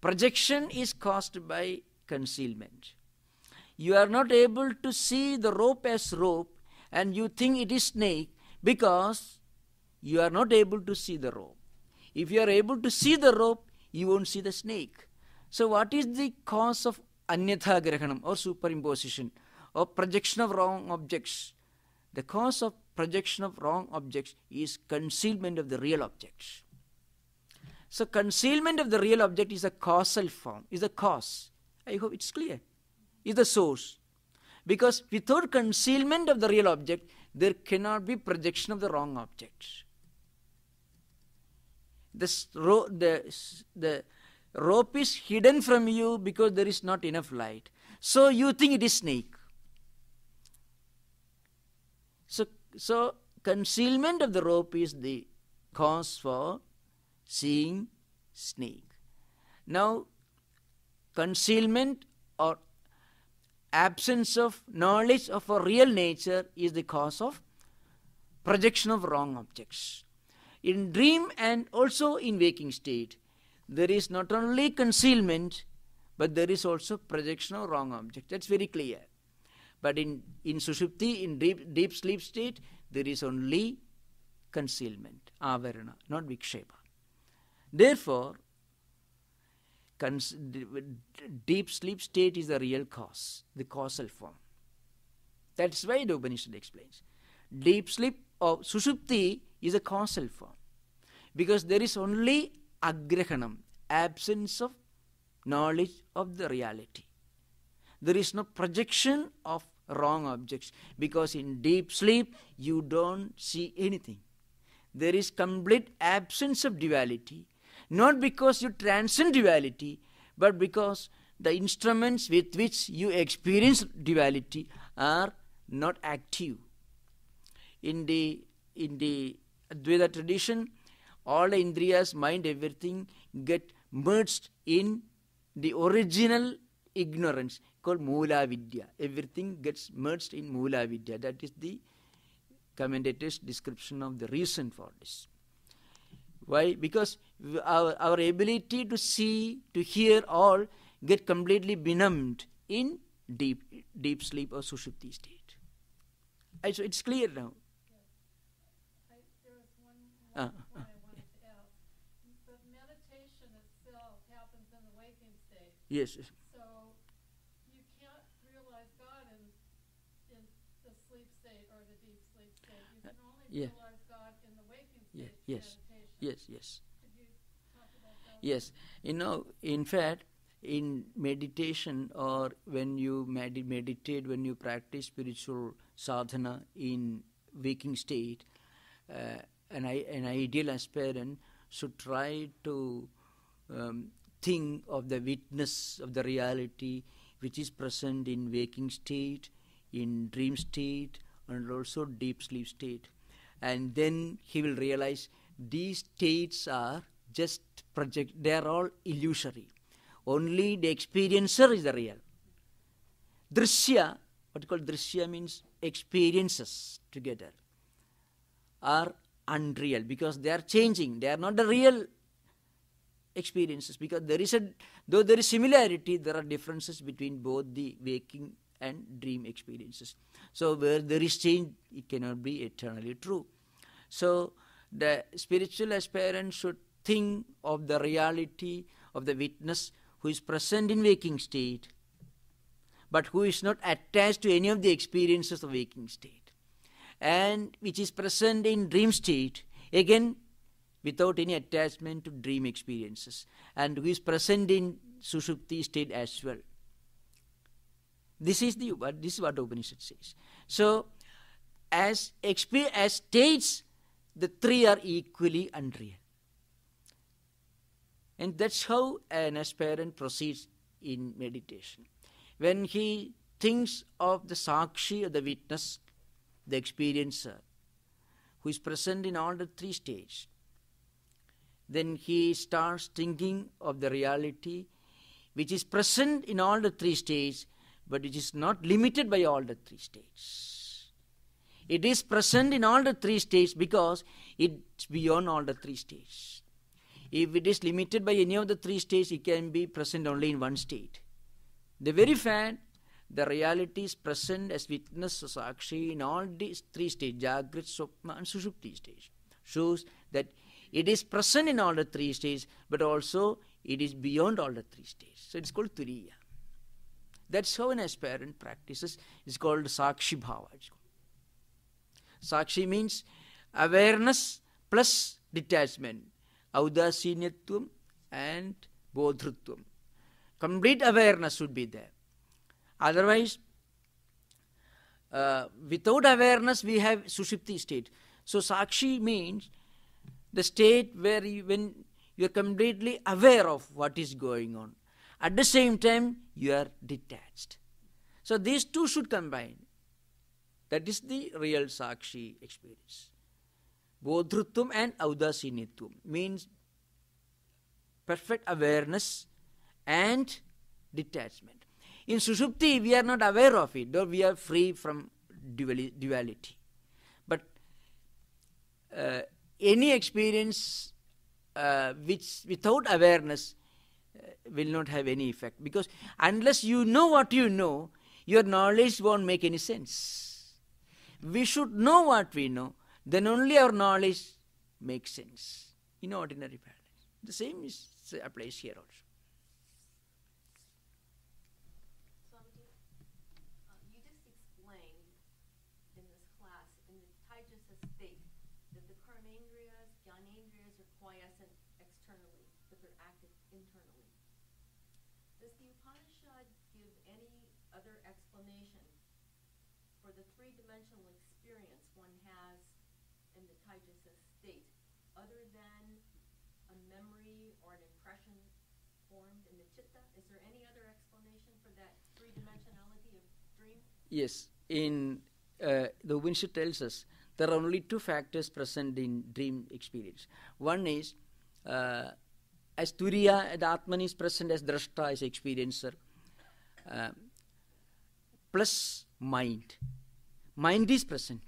Projection is caused by concealment. You are not able to see the rope as rope, and you think it is snake because you are not able to see the rope. If you are able to see the rope, you won't see the snake. So what is the cause of Anyatha Agrahanam, or superimposition, or projection of wrong objects? The cause of projection of wrong objects is concealment of the real objects. So concealment of the real object is a causal form, is a cause. I hope it's clear. Is the source. Because without concealment of the real object, there cannot be projection of the wrong object. This ro the, the rope is hidden from you because there is not enough light. So you think it is snake. So, so concealment of the rope is the cause for seeing snake. Now, concealment or absence of knowledge of a real nature is the cause of projection of wrong objects. In dream and also in waking state, there is not only concealment, but there is also projection of wrong objects. That's very clear. But in, in Sushupti, in deep, deep sleep state, there is only concealment, Avarana, not Vikshepa. Therefore, deep sleep state is the real cause, the causal form. That's why the Upanishad explains. Deep sleep or Sushupti is a causal form, because there is only agrahanam, absence of knowledge of the reality. There is no projection of wrong objects, because in deep sleep you don't see anything. There is complete absence of duality. Not because you transcend duality, but because the instruments with which you experience duality are not active. In the, in the Advaita tradition, all the indriyas, mind, everything get merged in the original ignorance called Mula Avidya. Everything gets merged in Mula Avidya. That is the commentator's description of the reason for this. Why? Because our, our ability to see, to hear, all get completely benumbed in deep deep sleep or Sushupti state. And so it's clear now. I, there was one, one, uh, one I wanted to ask. But meditation itself happens in the waking state. Yes. So you can't realize God in, in the sleep state or the deep sleep state. You can only yeah. realize God in the waking state. Yeah. Yes. Yes, yes. Yes, you know, in fact, in meditation or when you med meditate, when you practice spiritual sadhana in waking state, uh, an, an ideal aspirant should try to um, think of the witness of the reality which is present in waking state, in dream state, and also deep sleep state. And then he will realize these states are just project, they are all illusory. Only the experiencer is the real. Drishya, what you call Drishya means experiences together, are unreal because they are changing. They are not the real experiences, because there is a, though there is similarity, there are differences between both the waking and dream experiences. So where there is change, it cannot be eternally true. So the spiritual aspirant should think of the reality of the witness who is present in waking state, but who is not attached to any of the experiences of waking state, and which is present in dream state, again without any attachment to dream experiences, and who is present in Sushupti state as well. This is, the, this is what Upanishad says. So, as, exp as states, the three are equally unreal. And that's how an aspirant proceeds in meditation. When he thinks of the Sakshi, or the witness, the experiencer, who is present in all the three stages, then he starts thinking of the reality which is present in all the three stages, but it is not limited by all the three states. It is present in all the three states because it's beyond all the three states. If it is limited by any of the three states, it can be present only in one state. The very fact the reality is present as witness or sakshi in all these three states, Jagrit, Sopma and Sushupti states, shows that it is present in all the three states, but also it is beyond all the three states. So it's called Turiya. That's how an aspirant practices. It's called Sakshi Bhava. Sakshi means awareness plus detachment, Audasinatvam and Bodhrutvam. Complete awareness should be there. Otherwise, uh, without awareness, we have Sushupti state. So Sakshi means the state where you, when you are completely aware of what is going on. At the same time, you are detached. So these two should combine. That is the real Sakshi experience. Bodhrutvam and Audasinitvam means perfect awareness and detachment. In Sushupti, we are not aware of it, though we are free from duality. But uh, any experience uh, which without awareness uh, will not have any effect, because unless you know what you know, your knowledge won't make any sense. We should know what we know, then only our knowledge makes sense in ordinary paradigms. The same is, applies here also. Is there any other explanation for that three-dimensionality of dream? Yes. In uh, the Upanishad tells us there are only two factors present in dream experience. One is uh, as Turiya, the Atman is present as Drashta, as experiencer, uh, plus mind. Mind is present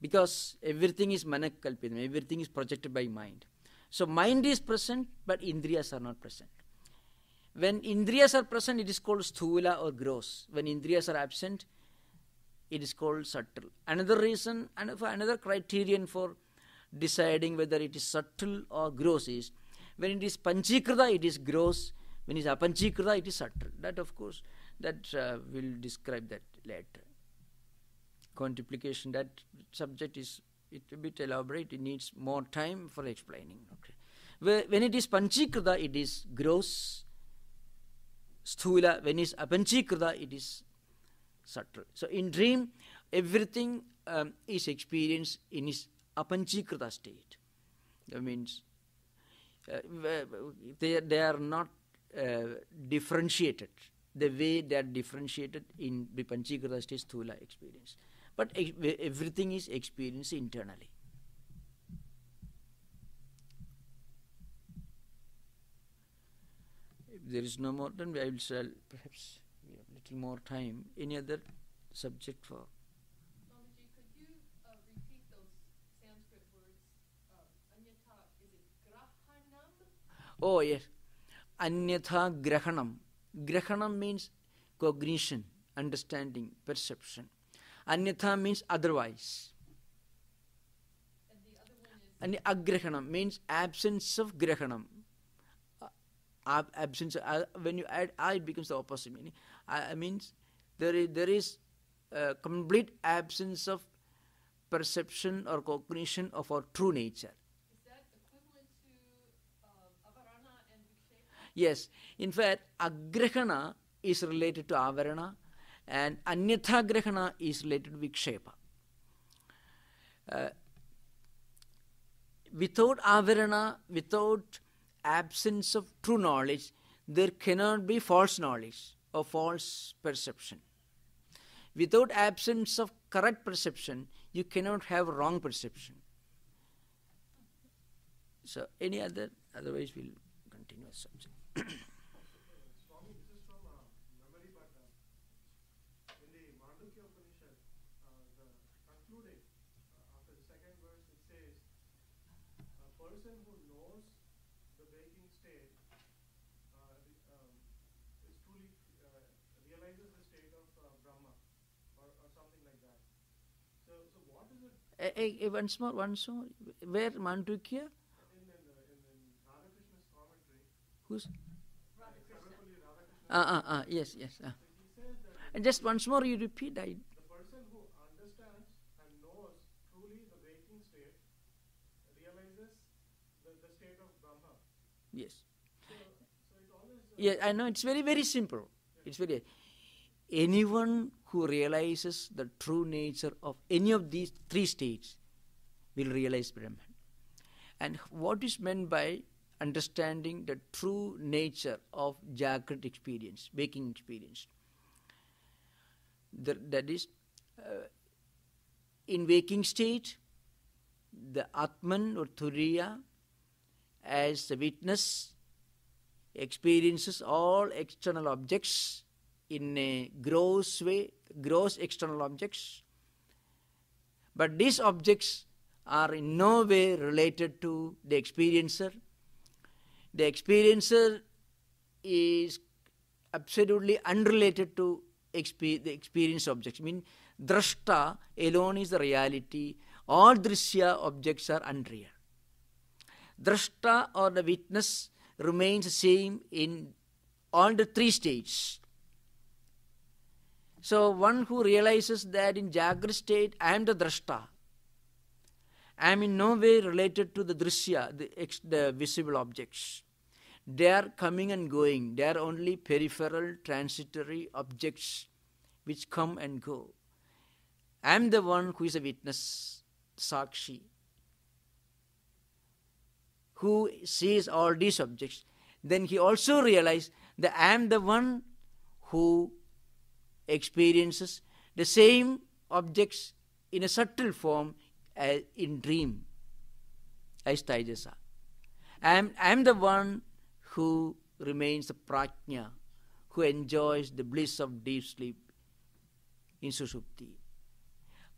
because everything is manakalpitam, everything is projected by mind. So mind is present, but indriyas are not present. When indriyas are present, it is called sthula or gross. When indriyas are absent, it is called subtle. Another reason, and for another criterion for deciding whether it is subtle or gross is, when it is panchikrita, it is gross. When it is apanchikrita, it is subtle. That, of course, that uh, we'll describe that later. Quantiplication, that subject is it's a bit elaborate, it needs more time for explaining. Okay. When it is panchikrita, it is gross, sthula. When it is apanchikrita, it is subtle. So in dream, everything um, is experienced in its apanchikrita state. That means uh, they, they are not uh, differentiated the way they are differentiated in the panchikrita state sthula experience. But everything is experienced internally. If there is no more, then I will shall perhaps we have a little more time. Any other subject for? Mamaji, could you uh, repeat those Sanskrit words? Uh, Anyatha, is it grahanam? Oh, yes. Anyatha Agrahanam. Grahanam means cognition, understanding, perception. Anyatha means otherwise. And the other one is? Agrahanam means absence of grahanam. Uh, absence of, uh, when you add a, it becomes the opposite meaning. Uh, means there is, there is uh, complete absence of perception or cognition of our true nature. Is that equivalent to uh, Avarana and Vikshepa? Yes. In fact, Agrahana is related to Avarana, and Anyatha Agrahanam is related to Vikshepa. Uh, without Avarana, without absence of true knowledge, there cannot be false knowledge or false perception. Without absence of correct perception, you cannot have wrong perception. So any other, otherwise we'll continue the subject. Swami, this is from uh, memory person who knows the waking state uh, um, is truly uh, realizes the state of uh, Brahma or, or something like that. So, so what is it? Uh, uh, uh, once more, once more. Where Mandukya? In, in, uh, in, in Radhakrishna's commentary. Who's? Radhakrishna. Uh, uh, uh, yes, yes. Uh. So and just once more, you repeat. I. Yes. Yes, I know it's very, very simple. It's very. Anyone who realizes the true nature of any of these three states will realize Brahman. And what is meant by understanding the true nature of Jagrat experience, waking experience? The, that is, uh, in waking state, the Atman or Turiya, as the witness, experiences all external objects in a gross way, gross external objects. But these objects are in no way related to the experiencer. The experiencer is absolutely unrelated to exper the experience objects. I mean, Drashta alone is the reality. All Drishya objects are unreal. Drashta or the witness remains the same in all the three states. So one who realizes that in Jagrat state, I am the Drashta. I am in no way related to the Drishya, the, ex the visible objects. They are coming and going. They are only peripheral, transitory objects which come and go. I am the one who is a witness, Sakshi, who sees all these objects. Then he also realized that I am the one who experiences the same objects in a subtle form as in dream, as Taijasa. I am, I am the one who remains the Prajna, who enjoys the bliss of deep sleep in Sushupti.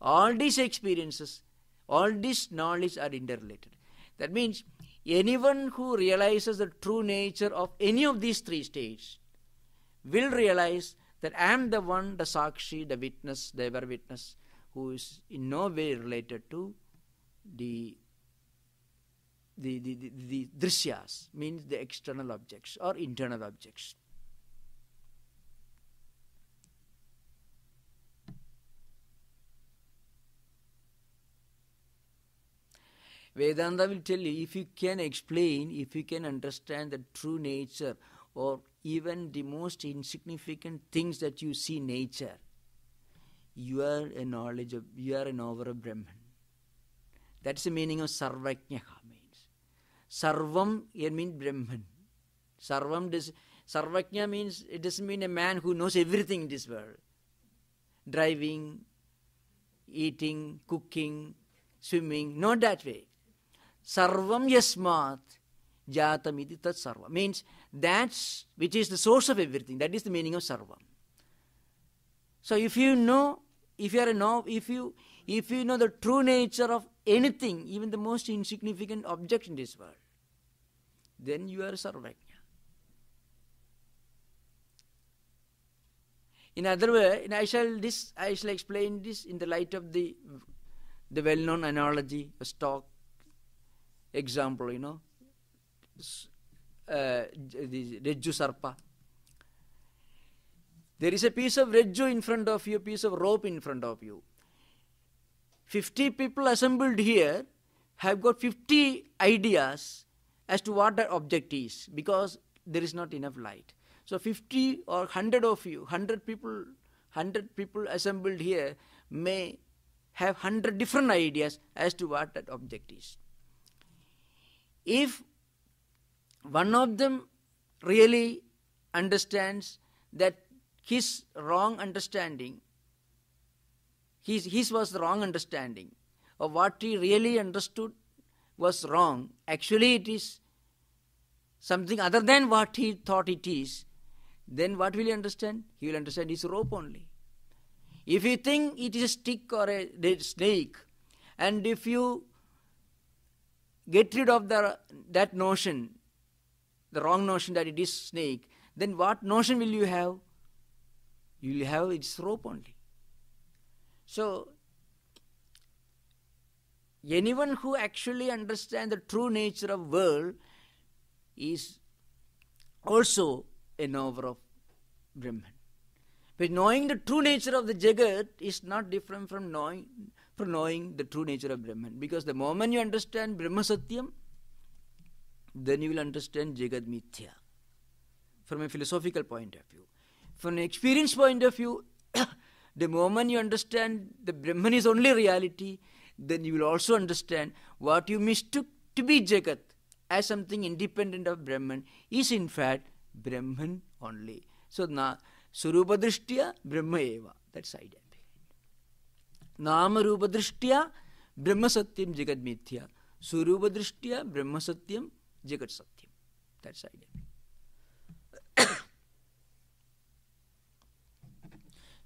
All these experiences, all this knowledge are interrelated. That means anyone who realizes the true nature of any of these three states will realize that I am the one, the Sakshi, the witness, the ever-witness, who is in no way related to the, the, the, the, the Drishyas, means the external objects or internal objects. Vedanta will tell you, if you can explain, if you can understand the true nature or even the most insignificant things that you see nature, you are a knowledge of, you are an over of Brahman. That's the meaning of Sarvajnaha means. Sarvam, it means Brahman. Sarvam, does, Sarvajna means, it doesn't mean a man who knows everything in this world. Driving, eating, cooking, swimming, not that way. Sarvam yasmat jatam iti tat sarvam. Means that's which is the source of everything. That is the meaning of sarvam. So if you know, if you are a know, if you if you know the true nature of anything, even the most insignificant object in this world, then you are a sarvajna. In other words, and I shall this I shall explain this in the light of the the well-known analogy, a stock example, you know, uh, the Rejju Sarpa. There is a piece of Rejju in front of you, a piece of rope in front of you. fifty people assembled here have got fifty ideas as to what that object is, because there is not enough light. So fifty or one hundred of you, one hundred people, one hundred people assembled here may have one hundred different ideas as to what that object is. If one of them really understands that his wrong understanding, his, his was the wrong understanding, or what he really understood was wrong, actually it is something other than what he thought it is, then what will he understand? He will understand his rope only. If you think it is a stick or a snake, and if you get rid of the, that notion, the wrong notion that it is snake, then what notion will you have? You will have its rope only. So, anyone who actually understands the true nature of world is also a knower of Brahman. But knowing the true nature of the Jagat is not different from knowing, from knowing the true nature of Brahman. Because the moment you understand Brahma Satyam, then you will understand Jagat Mithya from a philosophical point of view. From an experience point of view, the moment you understand the Brahman is only reality, then you will also understand what you mistook to be Jagat as something independent of Brahman is in fact Brahman only. So, na, Surupa Drishtiya, Brahma Eva. That's idea. Nama Rupa Drishtiya, Brahma Satyam, Jagat Mithya. Surupa Drishtiya, Brahma Satyam, Jagat Satyam. That's idea.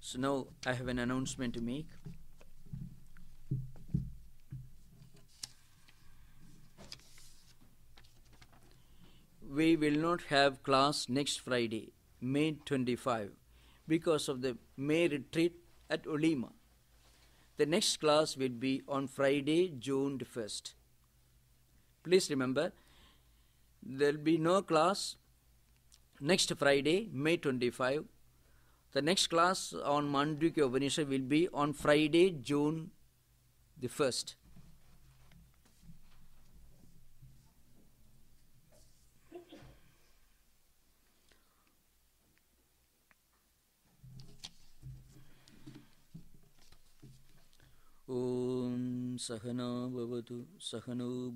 So now I have an announcement to make. We will not have class next Friday, May twenty-fifth, because of the May retreat at Olima. The next class will be on Friday, June first. Please remember, there will be no class next Friday, May twenty-fifth. The next class on Mandukya Upanishad will be on Friday, June the first. Om Sahana Bhavatu Sahano